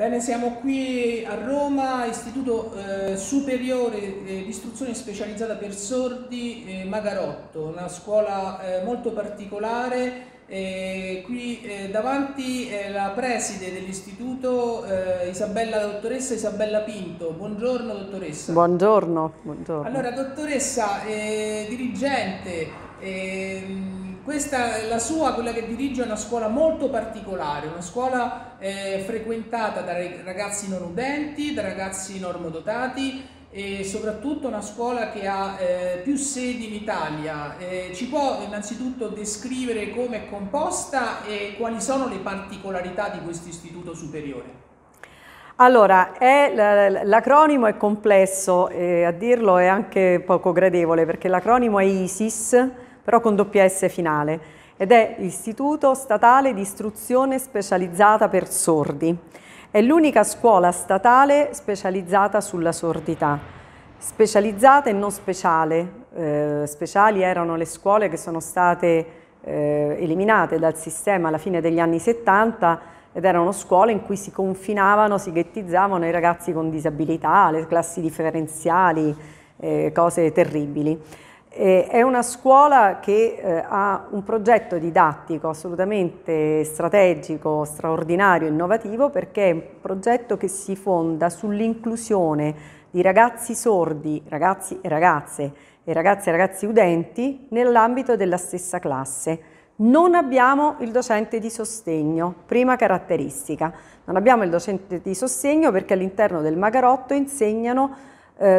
Bene, siamo qui a Roma, Istituto Superiore di Istruzione Specializzata per Sordi Magarotto, una scuola molto particolare. Qui davanti è la preside dell'istituto, la dottoressa Isabella Pinto. Buongiorno dottoressa. Buongiorno. Buongiorno. Allora dottoressa, dirigente, questa, la sua, quella che dirige, è una scuola molto particolare, una scuola frequentata da ragazzi non udenti, da ragazzi normodotati e soprattutto una scuola che ha più sedi in Italia. Ci può innanzitutto descrivere come è composta e quali sono le particolarità di questo istituto superiore? Allora, l'acronimo è complesso e a dirlo è anche poco gradevole, perché l'acronimo è ISIS, però con doppia S finale, ed è Istituto Statale di Istruzione Specializzata per Sordi. È l'unica scuola statale specializzata sulla sordità, specializzata e non speciale. Speciali erano le scuole che sono state eliminate dal sistema alla fine degli anni 70, ed erano scuole in cui si confinavano, si ghettizzavano i ragazzi con disabilità, le classi differenziali, cose terribili. È una scuola che ha un progetto didattico assolutamente strategico, straordinario, innovativo, perché è un progetto che si fonda sull'inclusione di ragazzi sordi, ragazzi e ragazze, e ragazze e ragazzi udenti nell'ambito della stessa classe. Non abbiamo il docente di sostegno, prima caratteristica. Non abbiamo il docente di sostegno perché all'interno del Magarotto insegnano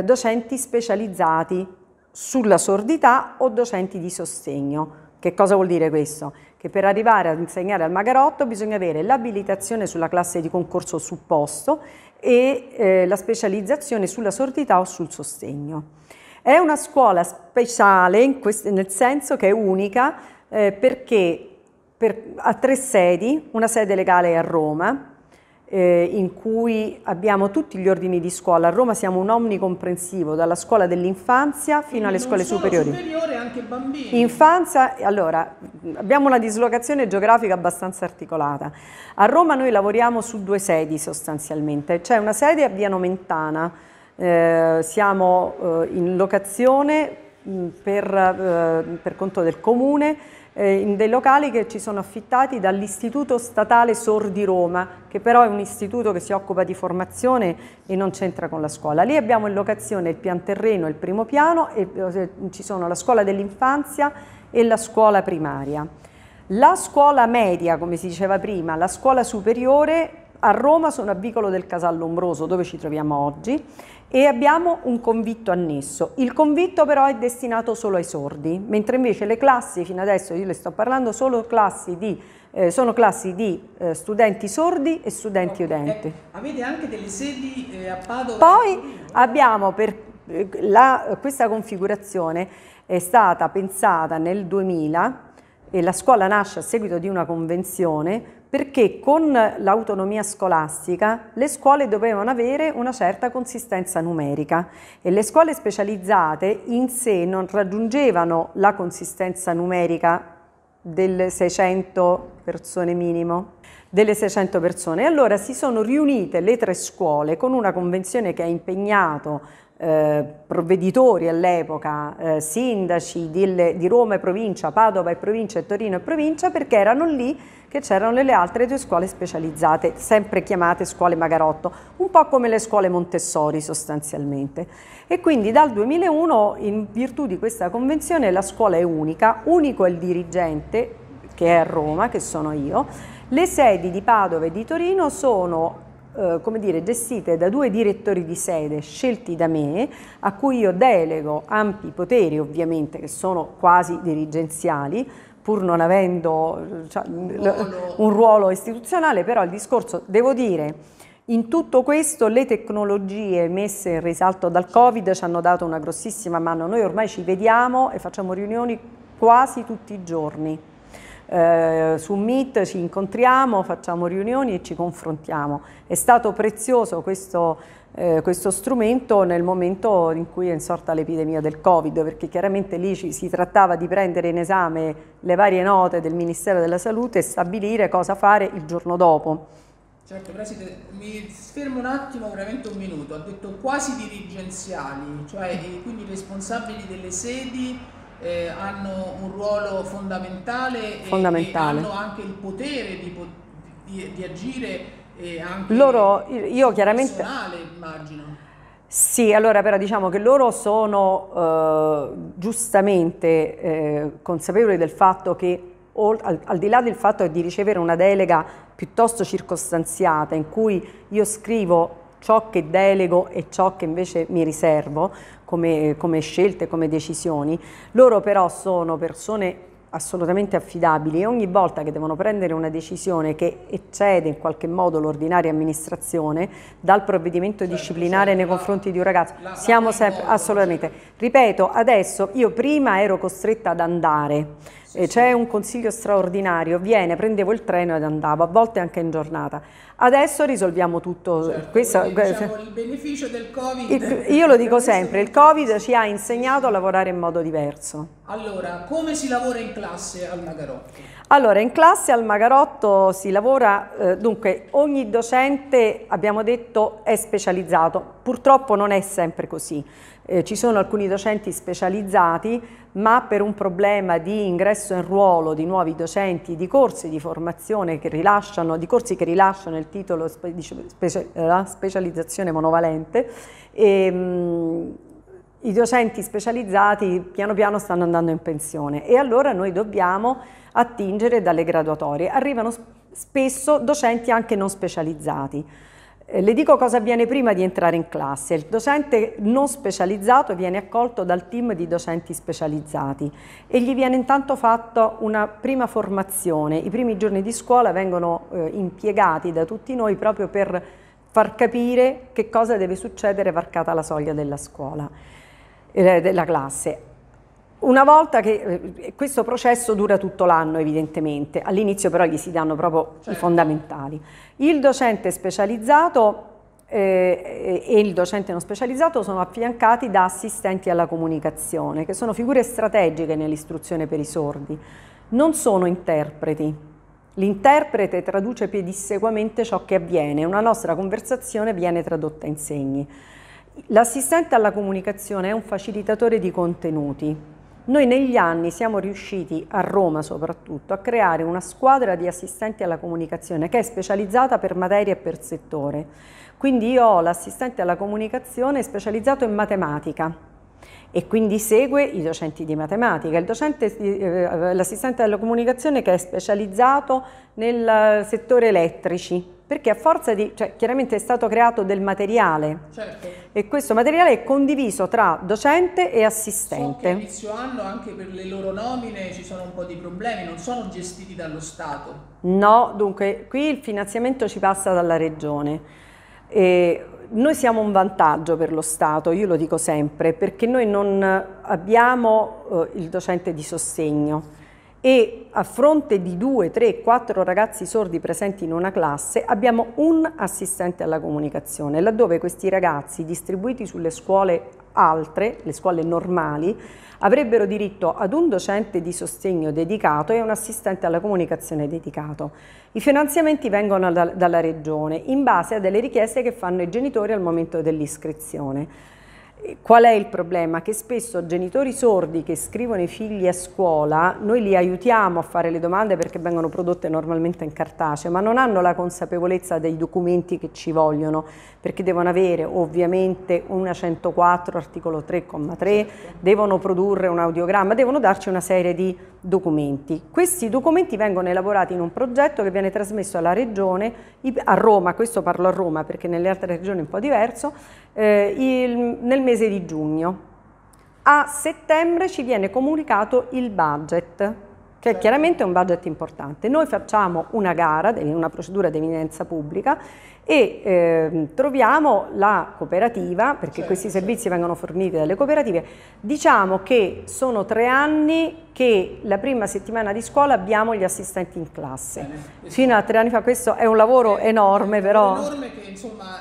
docenti specializzati sulla sordità o docenti di sostegno. Che cosa vuol dire questo? Che per arrivare ad insegnare al Magarotto bisogna avere l'abilitazione sulla classe di concorso supposto e la specializzazione sulla sordità o sul sostegno. È una scuola speciale nel senso che è unica perché ha tre sedi, una sede legale a Roma, in cui abbiamo tutti gli ordini di scuola. A Roma siamo un omnicomprensivo, dalla scuola dell'infanzia fino alle scuole superiori. Superiore anche bambini. Infanzia, allora, abbiamo una dislocazione geografica abbastanza articolata. A Roma noi lavoriamo su due sedi sostanzialmente, c'è una sede a Via Nomentana, siamo in locazione per conto del comune, in dei locali che ci sono affittati dall'Istituto Statale Sordi Roma, che però è un istituto che si occupa di formazione e non c'entra con la scuola. Lì abbiamo in locazione il pianterreno e il primo piano, e ci sono la scuola dell'infanzia e la scuola primaria. La scuola media, come si diceva prima, la scuola superiore, a Roma sono a Vicolo del Casal Lombroso, dove ci troviamo oggi, e abbiamo un convitto annesso. Il convitto però è destinato solo ai sordi, mentre invece le classi, fino adesso io le sto parlando, solo classi sono classi di studenti sordi e studenti udenti. Avete anche delle sedi a Padova? Poi abbiamo questa configurazione è stata pensata nel 2000 e la scuola nasce a seguito di una convenzione, perché con l'autonomia scolastica le scuole dovevano avere una certa consistenza numerica e le scuole specializzate in sé non raggiungevano la consistenza numerica delle 600 persone minimo, delle 600 persone. E allora si sono riunite le tre scuole con una convenzione che ha impegnato provveditori all'epoca, sindaci di Roma e provincia, Padova e provincia e Torino e provincia, perché erano lì che c'erano le altre due scuole specializzate, sempre chiamate scuole Magarotto, un po' come le scuole Montessori sostanzialmente. E quindi dal 2001, in virtù di questa convenzione, la scuola è unica, unico è il dirigente, che è a Roma, che sono io. Le sedi di Padova e di Torino sono come dire, gestite da due direttori di sede scelti da me, a cui io delego ampi poteri, ovviamente, che sono quasi dirigenziali, pur non avendo un ruolo istituzionale, però il discorso, devo dire, in tutto questo le tecnologie messe in risalto dal Covid ci hanno dato una grossissima mano. Noi ormai ci vediamo e facciamo riunioni quasi tutti i giorni. Su Meet ci incontriamo, facciamo riunioni e ci confrontiamo. È stato prezioso questo strumento nel momento in cui è insorta l'epidemia del Covid, perché chiaramente lì si trattava di prendere in esame le varie note del Ministero della Salute e stabilire cosa fare il giorno dopo. Certo, Presidente, mi fermo un attimo, veramente un minuto. Ha detto quasi dirigenziali, cioè quindi i responsabili delle sedi hanno un ruolo fondamentale. E hanno anche il potere di agire anche loro, io chiaramente, personale, immagino. Sì, allora però diciamo che loro sono giustamente consapevoli del fatto che al di là del fatto di ricevere una delega piuttosto circostanziata in cui io scrivo ciò che delego e ciò che invece mi riservo come scelte, come decisioni, loro però sono persone assolutamente affidabili e ogni volta che devono prendere una decisione che eccede in qualche modo l'ordinaria amministrazione dal provvedimento disciplinare nei confronti di un ragazzo siamo sempre assolutamente, ripeto, adesso io prima ero costretta ad andare, c'è un consiglio straordinario, viene, prendevo il treno ed andavo, a volte anche in giornata. Adesso risolviamo tutto. Certo, questo, diciamo, il beneficio del Covid. Io lo dico sempre, il Covid ci ha insegnato a lavorare in modo diverso. Allora, come si lavora in classe al Magarotto? Allora, in classe al Magarotto si lavora, dunque, ogni docente, abbiamo detto, è specializzato. Purtroppo non è sempre così. Ci sono alcuni docenti specializzati, ma per un problema di ingresso in ruolo di nuovi docenti, di corsi di formazione che rilasciano, di corsi che rilasciano il titolo specializzazione monovalente, i docenti specializzati piano piano stanno andando in pensione e allora noi dobbiamo attingere dalle graduatorie. Arrivano spesso docenti anche non specializzati. Le dico cosa avviene prima di entrare in classe. Il docente non specializzato viene accolto dal team di docenti specializzati e gli viene intanto fatta una prima formazione. I primi giorni di scuola vengono impiegati da tutti noi proprio per far capire che cosa deve succedere varcata la soglia della scuola, della classe. Una volta che questo processo dura tutto l'anno evidentemente, all'inizio però gli si danno proprio i fondamentali. Il docente specializzato e il docente non specializzato sono affiancati da assistenti alla comunicazione, che sono figure strategiche nell'istruzione per i sordi. Non sono interpreti. L'interprete traduce pedissequamente ciò che avviene, una nostra conversazione viene tradotta in segni. L'assistente alla comunicazione è un facilitatore di contenuti. Noi negli anni siamo riusciti, a Roma soprattutto, a creare una squadra di assistenti alla comunicazione che è specializzata per materia e per settore. Quindi io ho l'assistente alla comunicazione specializzato in matematica e quindi segue i docenti di matematica. L'assistente alla comunicazione che è specializzato nel settore elettrici. Perché a forza di, cioè chiaramente è stato creato del materiale, certo, e questo materiale è condiviso tra docente e assistente. So che inizio anno anche per le loro nomine ci sono un po' di problemi, non sono gestiti dallo Stato. No, dunque qui il finanziamento ci passa dalla Regione. Noi siamo un vantaggio per lo Stato, io lo dico sempre, perché noi non abbiamo il docente di sostegno. E a fronte di 2, 3, 4 ragazzi sordi presenti in una classe abbiamo un assistente alla comunicazione, laddove questi ragazzi distribuiti sulle scuole altre, le scuole normali, avrebbero diritto ad un docente di sostegno dedicato e un assistente alla comunicazione dedicato. I finanziamenti vengono dalla Regione in base a delle richieste che fanno i genitori al momento dell'iscrizione. Qual è il problema? Che spesso genitori sordi che scrivono i figli a scuola, noi li aiutiamo a fare le domande perché vengono prodotte normalmente in cartaceo, ma non hanno la consapevolezza dei documenti che ci vogliono, perché devono avere ovviamente una 104, articolo 3,3, certo, devono produrre un audiogramma, devono darci una serie di documenti. Questi documenti vengono elaborati in un progetto che viene trasmesso alla Regione, a Roma, questo parlo a Roma perché nelle altre regioni è un po' diverso, nel mese di giugno. A settembre ci viene comunicato il budget, che chiaramente è un budget importante. Noi facciamo una gara, una procedura di evidenza pubblica e troviamo la cooperativa, perché questi servizi vengono forniti dalle cooperative. Diciamo che sono 3 anni che la prima settimana di scuola abbiamo gli assistenti in classe. Fino a 3 anni fa, questo è un lavoro enorme, però. È enorme che, insomma,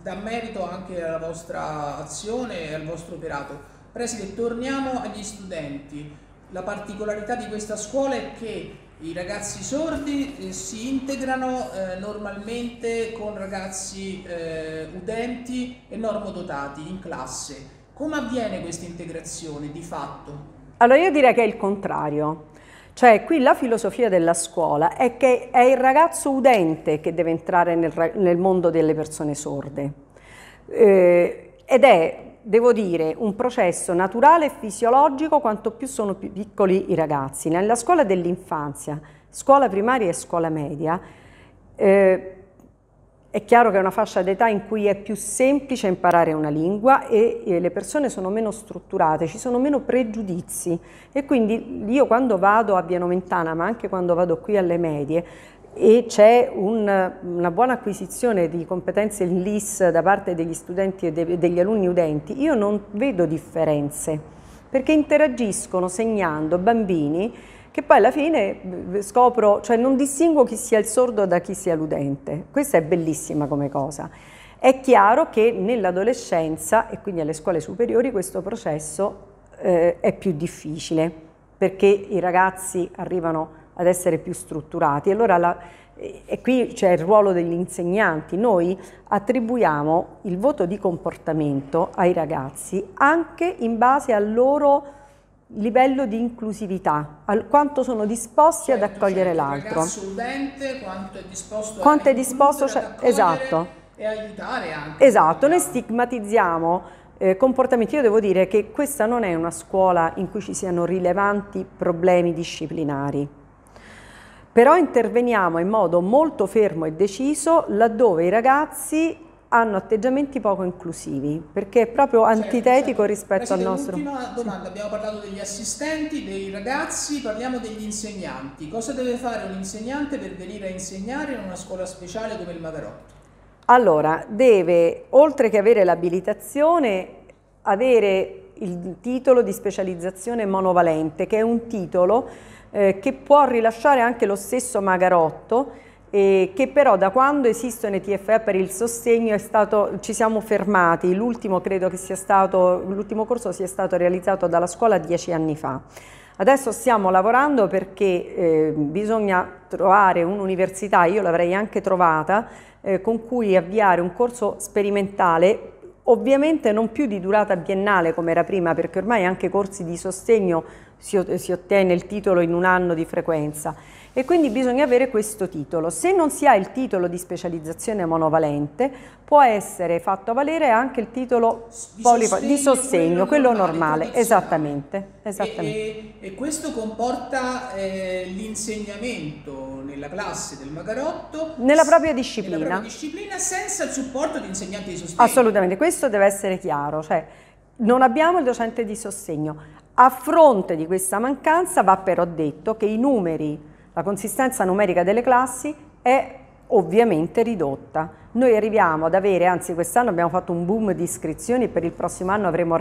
dà merito anche alla vostra azione e al vostro operato. Presidente, torniamo agli studenti. La particolarità di questa scuola è che I ragazzi sordi si integrano normalmente con ragazzi udenti e normodotati in classe. Come avviene questa integrazione di fatto? Allora io direi che è il contrario. Cioè qui la filosofia della scuola è che è il ragazzo udente che deve entrare nel mondo delle persone sorde. Ed è, devo dire, un processo naturale e fisiologico quanto più sono più piccoli i ragazzi. Nella scuola dell'infanzia, scuola primaria e scuola media, è chiaro che è una fascia d'età in cui è più semplice imparare una lingua e le persone sono meno strutturate, ci sono meno pregiudizi, e quindi io quando vado a Via Nomentana, ma anche quando vado qui alle medie, e c'è una buona acquisizione di competenze in LIS da parte degli studenti e degli alunni udenti, io non vedo differenze, perché interagiscono segnando bambini che poi alla fine scopro, cioè non distingo chi sia il sordo da chi sia l'udente. Questa è bellissima come cosa. È chiaro che nell'adolescenza e quindi alle scuole superiori questo processo è più difficile, perché i ragazzi arrivano ad essere più strutturati. Allora e qui c'è il ruolo degli insegnanti. Noi attribuiamo il voto di comportamento ai ragazzi anche in base al loro livello di inclusività, quanto sono disposti ad accogliere l'altro. Ragazzo udente, quanto è disposto, ad accogliere, esatto, e aiutare anche. Esatto, noi stigmatizziamo comportamenti. Io devo dire che questa non è una scuola in cui ci siano rilevanti problemi disciplinari. Però interveniamo in modo molto fermo e deciso laddove i ragazzi hanno atteggiamenti poco inclusivi, perché è proprio antitetico rispetto al nostro... Ultima domanda, sì. Abbiamo parlato degli assistenti, dei ragazzi, parliamo degli insegnanti. Cosa deve fare un insegnante per venire a insegnare in una scuola speciale come il Magarotto? Allora, deve, oltre che avere l'abilitazione, avere il titolo di specializzazione monovalente, che è un titolo che può rilasciare anche lo stesso Magarotto, che però da quando esistono i TFE per il sostegno ci siamo fermati. L'ultimo corso sia stato realizzato dalla scuola 10 anni fa. Adesso stiamo lavorando perché bisogna trovare un'università, io l'avrei anche trovata, con cui avviare un corso sperimentale, ovviamente non più di durata biennale come era prima, perché ormai anche corsi di sostegno si ottiene il titolo in un anno di frequenza, e quindi bisogna avere questo titolo. Se non si ha il titolo di specializzazione monovalente, può essere fatto valere anche il titolo di sostegno, quello normale, esattamente. E questo comporta l'insegnamento nella classe del Magarotto nella propria disciplina senza il supporto di insegnanti di sostegno. Assolutamente, questo deve essere chiaro, cioè non abbiamo il docente di sostegno. A fronte di questa mancanza va però detto che i numeri, la consistenza numerica delle classi è ovviamente ridotta. Noi arriviamo ad avere, anzi quest'anno abbiamo fatto un boom di iscrizioni, per il prossimo anno avremo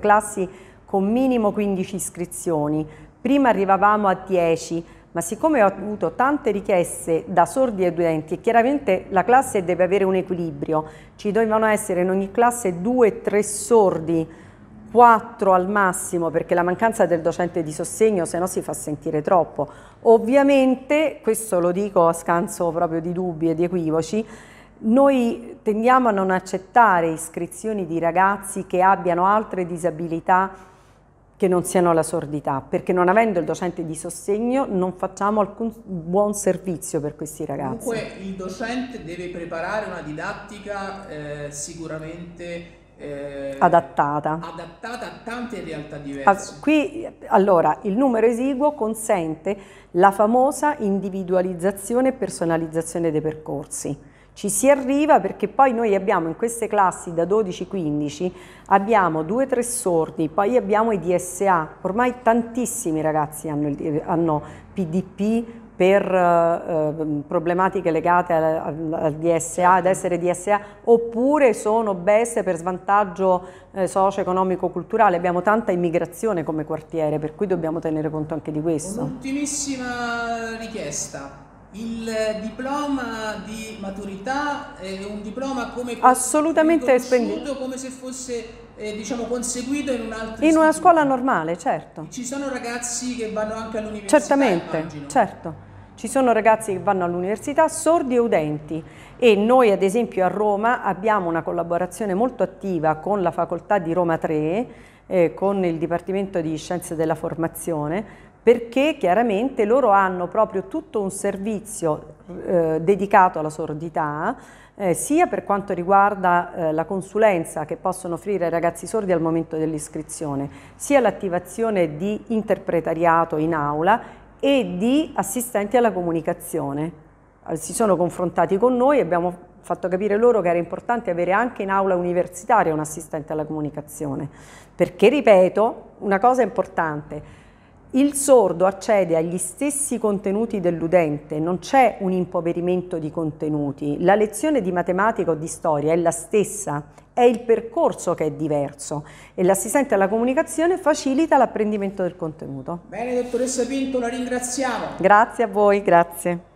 classi con minimo 15 iscrizioni. Prima arrivavamo a 10, ma siccome ho avuto tante richieste da sordi e udenti, e chiaramente la classe deve avere un equilibrio, ci dovevano essere in ogni classe 2-3 sordi, 4 al massimo, perché la mancanza del docente di sostegno se no si fa sentire troppo. Ovviamente, questo lo dico a scanso proprio di dubbi e di equivoci, noi tendiamo a non accettare iscrizioni di ragazzi che abbiano altre disabilità che non siano la sordità, perché non avendo il docente di sostegno non facciamo alcun buon servizio per questi ragazzi. Comunque il docente deve preparare una didattica sicuramente adattata a tante realtà diverse. Qui allora il numero esiguo consente la famosa individualizzazione e personalizzazione dei percorsi. Ci si arriva perché poi noi abbiamo in queste classi da 12-15 abbiamo 2-3 sordi, poi abbiamo i DSA, ormai tantissimi ragazzi hanno PDP per problematiche legate al DSA, ad essere DSA, oppure sono BES per svantaggio socio-economico-culturale. Abbiamo tanta immigrazione come quartiere, per cui dobbiamo tenere conto anche di questo. Un'ultimissima richiesta. Il diploma di maturità è un diploma come assolutamente spendibile, come se fosse diciamo conseguito in un'altra in una scuola normale, certo. Ci sono ragazzi che vanno anche all'università. Certamente, immagino. Certo. Ci sono ragazzi che vanno all'università, sordi e udenti, e noi ad esempio a Roma abbiamo una collaborazione molto attiva con la facoltà di Roma 3, con il Dipartimento di Scienze della Formazione, perché chiaramente loro hanno proprio tutto un servizio dedicato alla sordità, sia per quanto riguarda la consulenza che possono offrire ai ragazzi sordi al momento dell'iscrizione, sia l'attivazione di interpretariato in aula e di assistenti alla comunicazione. Si sono confrontati con noi e abbiamo fatto capire loro che era importante avere anche in aula universitaria un assistente alla comunicazione, perché, ripeto, una cosa importante: il sordo accede agli stessi contenuti dell'udente, non c'è un impoverimento di contenuti. La lezione di matematica o di storia è la stessa, è il percorso che è diverso, e l'assistente alla comunicazione facilita l'apprendimento del contenuto. Bene, dottoressa Pinto, la ringraziamo. Grazie a voi, grazie.